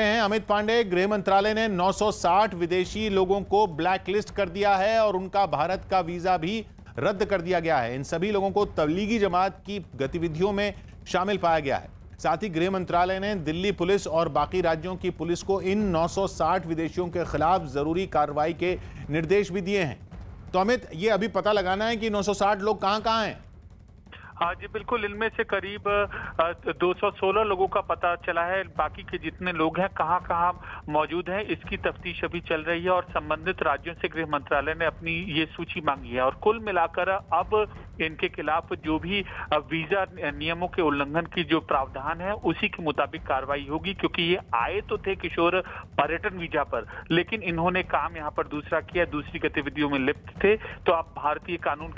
अमित पांडे, गृह मंत्रालय ने 960 विदेशी लोगों को ब्लैकलिस्ट कर दिया है और उनका भारत का वीजा भी रद्द कर दिया गया है। इन सभी लोगों को तबलीगी जमात की गतिविधियों में शामिल पाया गया है। साथ ही गृह मंत्रालय ने दिल्ली पुलिस और बाकी राज्यों की पुलिस को इन 960 विदेशियों के खिलाफ जरूरी कार्रवाई के निर्देश भी दिए हैं। तो अमित, ये अभी पता लगाना है कि 960 लोग कहाँ हैं। हाँ जी बिल्कुल, इनमें से करीब 216 लोगों का पता चला है। बाकी के जितने लोग हैं कहाँ कहाँ मौजूद हैं इसकी तफ्तीश अभी चल रही है और संबंधित राज्यों से गृह मंत्रालय ने अपनी ये सूची मांगी है। और कुल मिलाकर अब इनके खिलाफ जो भी वीजा नियमों के उल्लंघन की जो प्रावधान है उसी के मुताबिक कार्रवाई होगी, क्योंकि ये आए तो थे किशोर पर्यटन वीजा पर, लेकिन इन्होंने काम यहाँ पर दूसरा किया, दूसरी गतिविधियों में लिप्त थे, तो अब भारतीय कानून